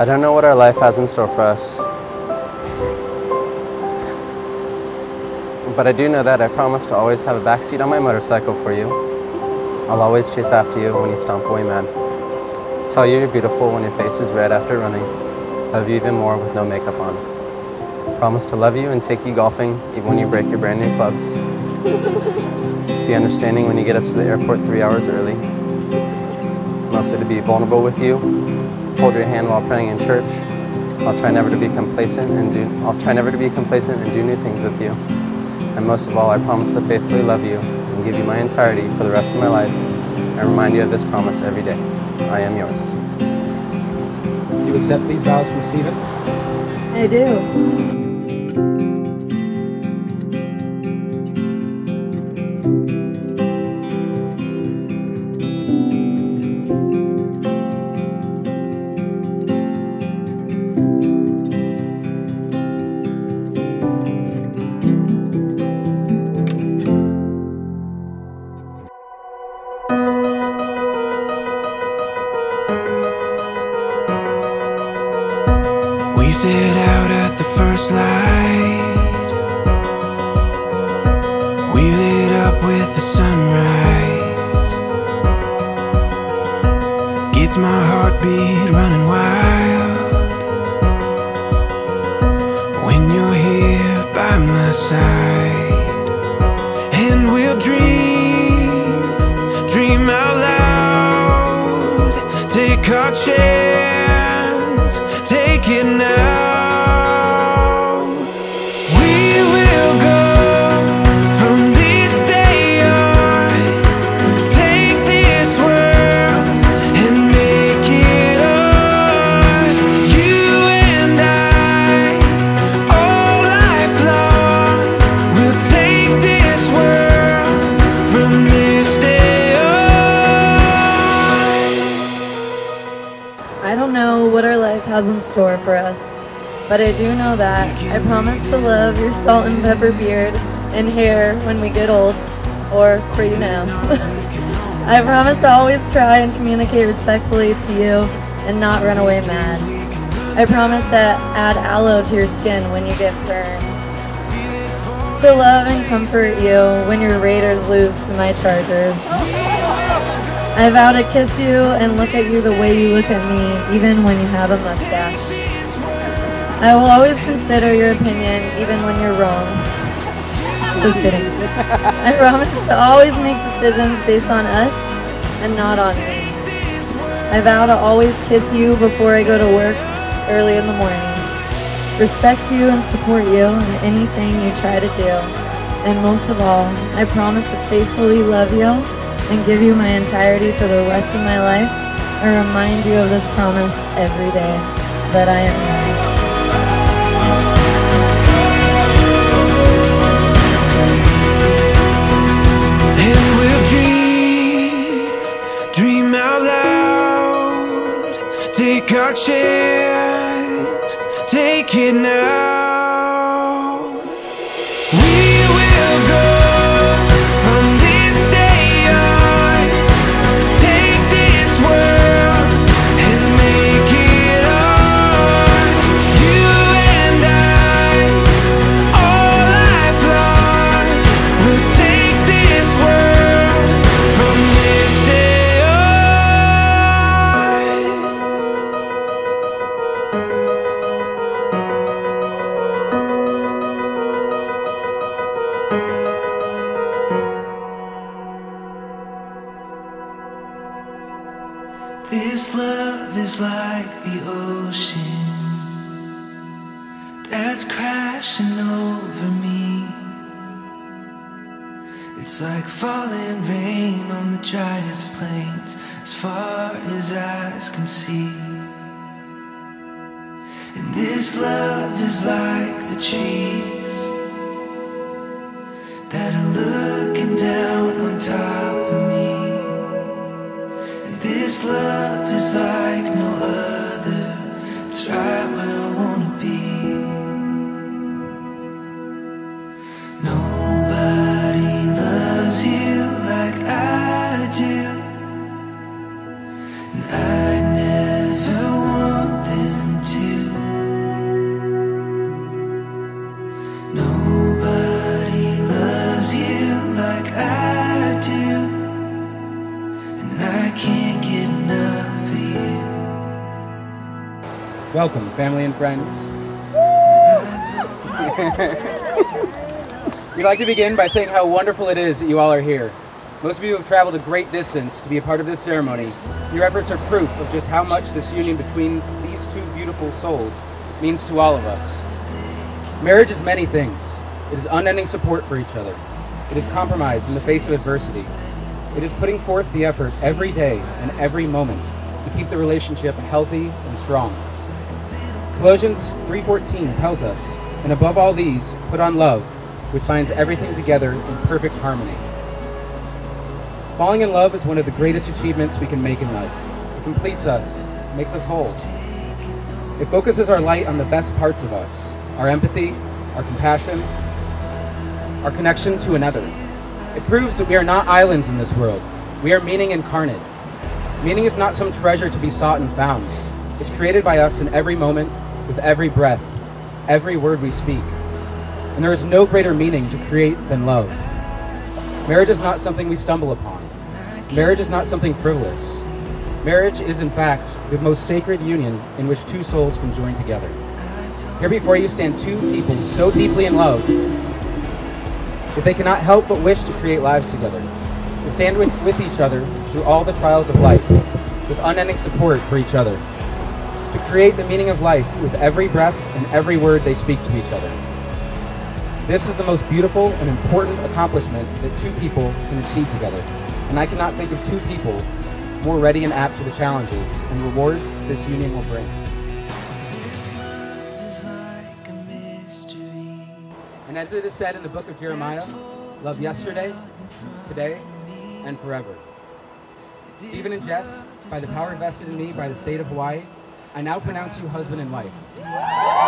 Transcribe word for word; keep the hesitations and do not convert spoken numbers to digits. I don't know what our life has in store for us. But I do know that I promise to always have a backseat on my motorcycle for you. I'll always chase after you when you stomp away mad. Tell you you're beautiful when your face is red after running. Love you even more with no makeup on. Promise to love you and take you golfing even when you break your brand new clubs. Be understanding when you get us to the airport three hours early. Mostly to be vulnerable with you. Hold your hand while praying in church. I'll try never to be complacent and do. I'll try never to be complacent and do new things with you. And most of all, I promise to faithfully love you and give you my entirety for the rest of my life and remind you of this promise every day. I am yours. Do you accept these vows from Stephen? I do. We sit out at the first light. We lit up with the sunrise. Gets my heartbeat running wild when you're here by my side. And we'll dream, dream out loud. Take our chance, take it now. I don't know what our life has in store for us, but I do know that I promise to love your salt and pepper beard and hair when we get old, or for you now. I promise to always try and communicate respectfully to you and not run away mad. I promise to add aloe to your skin when you get burned. To love and comfort you when your Raiders lose to my Chargers. I vow to kiss you and look at you the way you look at me, even when you have a mustache. I will always consider your opinion, even when you're wrong. Just kidding. I promise to always make decisions based on us and not on me. I vow to always kiss you before I go to work early in the morning. Respect you and support you in anything you try to do. And most of all, I promise to faithfully love you and give you my entirety for the rest of my life, and remind you of this promise every day that I am yours. And we'll dream, dream out loud, take our chance, take it now. We will go. This love is like the ocean that's crashing over me. It's like falling rain on the driest plains, as far as eyes can see. And this love is like the trees that are looking down on top of me. This love is like no other, it's right where I wanna be. Nobody loves you like I do, and I never want them Welcome, family and friends. We'd like to begin by saying how wonderful it is that you all are here. Most of you have traveled a great distance to be a part of this ceremony. Your efforts are proof of just how much this union between these two beautiful souls means to all of us. Marriage is many things. It is unending support for each other. It is compromise in the face of adversity. It is putting forth the effort every day and every moment to keep the relationship healthy and strong. Colossians three fourteen tells us, and above all these, put on love, which binds everything together in perfect harmony. Falling in love is one of the greatest achievements we can make in life. It completes us, makes us whole. It focuses our light on the best parts of us, our empathy, our compassion, our connection to another. It proves that we are not islands in this world. We are meaning incarnate. Meaning is not some treasure to be sought and found. It's created by us in every moment, with every breath, every word we speak. And there is no greater meaning to create than love. Marriage is not something we stumble upon. Marriage is not something frivolous. Marriage is, in fact, the most sacred union in which two souls can join together. Here before you stand two people so deeply in love that they cannot help but wish to create lives together, to stand with, with each other through all the trials of life, with unending support for each other, to create the meaning of life with every breath and every word they speak to each other. This is the most beautiful and important accomplishment that two people can achieve together, and I cannot think of two people more ready and apt to the challenges and rewards this union will bring. And as it is said in the book of Jeremiah, love yesterday, today, and forever. Stephen and Jess, by the power vested in me by the state of Hawaii, I now pronounce you husband and wife.